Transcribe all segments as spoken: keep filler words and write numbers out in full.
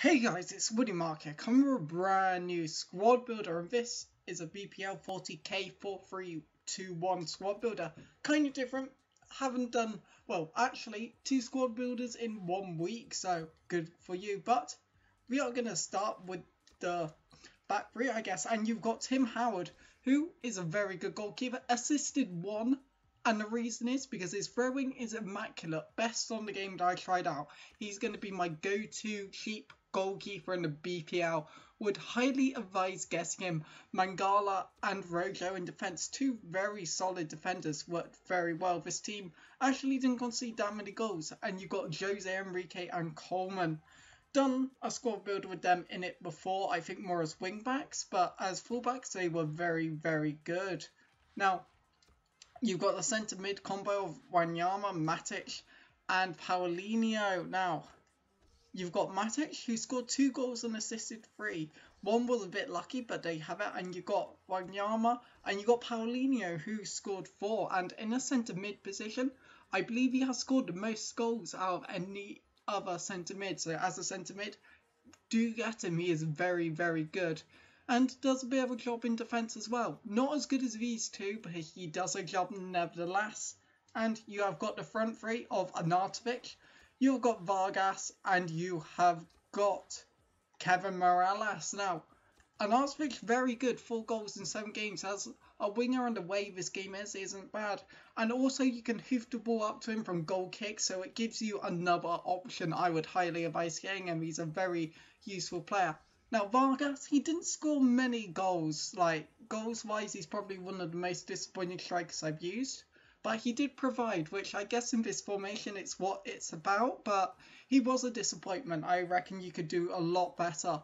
Hey guys, it's Woody Mark here, coming with a brand new squad builder, and this is a B P L forty K four three two one squad builder. Kind of different, haven't done, well actually two squad builders in one week, so good for you. But we are going to start with the back three, I guess, and you've got Tim Howard, who is a very good goalkeeper, assisted one. And the reason is because his throwing is immaculate, best on the game that I tried out. He's going to be my go-to cheap goalkeeper in the B P L. Would highly advise getting him. Mangala and Rojo in defence, two very solid defenders, worked very well. This team actually didn't concede that many goals, and you've got Jose Enrique and Coleman. Done a squad builder with them in it before, I think more as wing-backs, but as full-backs they were very, very good. Now, you've got the centre mid combo of Wanyama, Matic and Paulinho. Now, you've got Matic, who scored two goals and assisted three. One was a bit lucky, but they have it. And you've got Wanyama and you've got Paulinho, who scored four. And in a centre mid position, I believe he has scored the most goals out of any other centre mid. So as a centre mid, do get him. He is very, very good. And does a bit of a job in defence as well. Not as good as these two, but he does a job nevertheless. And you have got the front three of Arnautović, you've got Vargas, and you have got Kevin Morales. Now, Arnautović very good, four goals in seven games. As a winger on the way this game is, isn't bad. And also you can hoof the ball up to him from goal kick, so it gives you another option. I would highly advise getting him. He's a very useful player. Now Vargas, he didn't score many goals, like goals wise he's probably one of the most disappointing strikers I've used, but he did provide, which I guess in this formation it's what it's about, but he was a disappointment. I reckon you could do a lot better.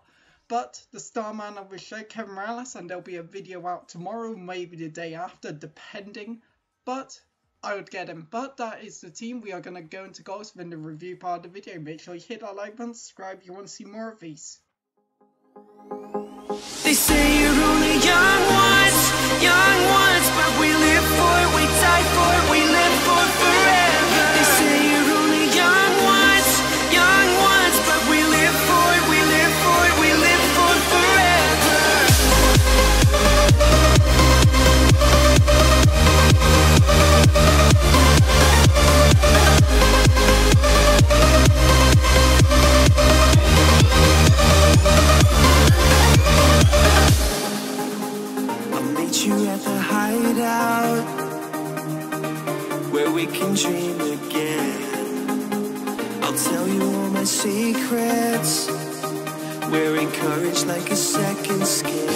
But the star man of the show, Kevin Morales, and there'll be a video out tomorrow, maybe the day after, depending, but I would get him. But that is the team. We are going to go into goals within the review part of the video. Make sure you hit that like button, subscribe if you want to see more of these. They say you're only young once, young once, but we live for it, we die for it, we live for it forever. They say you're only young once, young once, but we live for it, we live for it, we live for it forever. You at the hideout where we can dream again. I'll tell you all my secrets. We're encouraged like a second skin.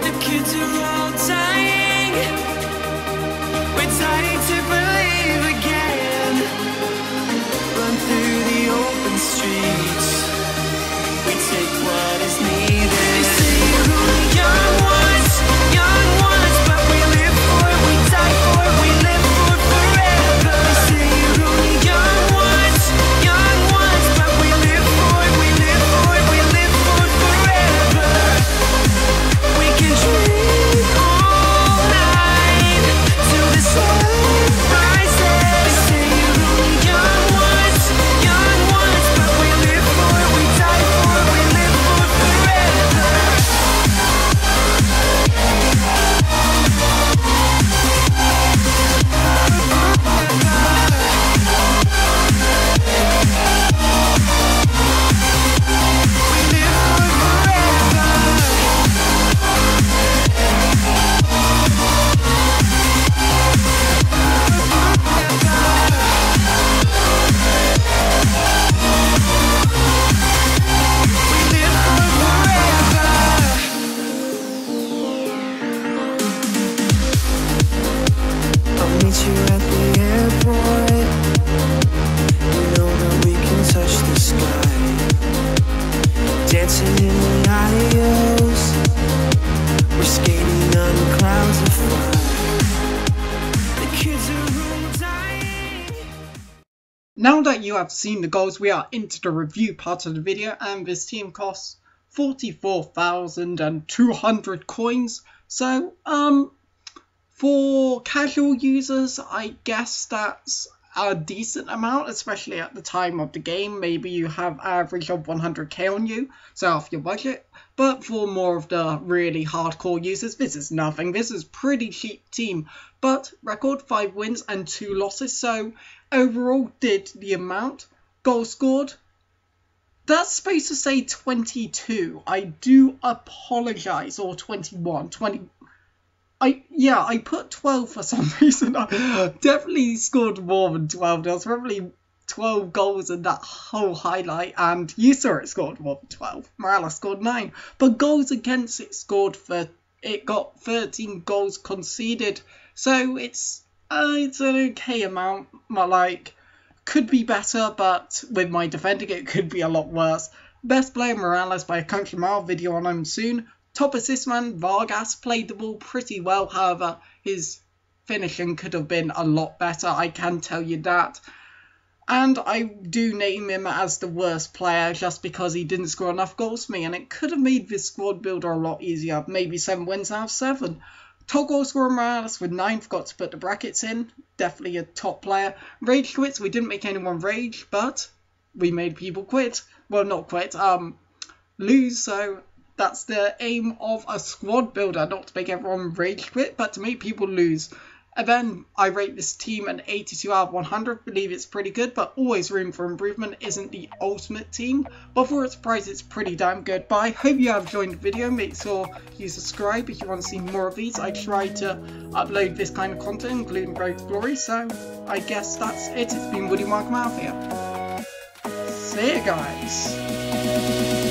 The kids are all dying. We're dying to believe again. Run through the open streets. We take what is needed. They say you're only young ones, young ones, but we live for it, we die for it, we live for it forever. They say you're only young ones, young ones, but we live for it, we live for it, we live for it forever. We can dream all night till the sun rises. They say you're only young ones, young ones, but we live for it, we die for it. Now that you have seen the goals, we are into the review part of the video, and this team costs forty-four thousand two hundred coins. So, um, for casual users, I guess that's a decent amount, especially at the time of the game. Maybe you have average of one hundred K on you, so off your budget. But for more of the really hardcore users, this is nothing. This is pretty cheap team, but record five wins and two losses, so overall did the amount. Goal scored, that's supposed to say twenty-two. I do apologise, or twenty-one, twenty. I, yeah, I put twelve for some reason. I definitely scored more than twelve. There was probably twelve goals in that whole highlight, and you saw it scored more than twelve. Morales scored nine, but goals against it scored for it got thirteen goals conceded. So it's uh, it's an okay amount. But like, could be better, but with my defending, it could be a lot worse. Best player Morales by a country mile. Video on him soon. Top assist man, Vargas, played the ball pretty well, however, his finishing could have been a lot better, I can tell you that. And I do name him as the worst player just because he didn't score enough goals for me, and it could have made this squad builder a lot easier, maybe seven wins out of seven. Top goal scorer Morales with nine, forgot to put the brackets in, definitely a top player. Rage quits, we didn't make anyone rage, but we made people quit. Well, not quit, um, lose, so... That's the aim of a squad builder, not to make everyone rage quit, but to make people lose. And then I rate this team an eighty-two out of one hundred, believe it's pretty good, but always room for improvement. Isn't the ultimate team, but for its price it's pretty damn good. But I hope you have enjoyed the video. Make sure you subscribe if you want to see more of these. I try to upload this kind of content, including Road to Glory, so I guess that's it. It's been Woody Mark out here. See you guys.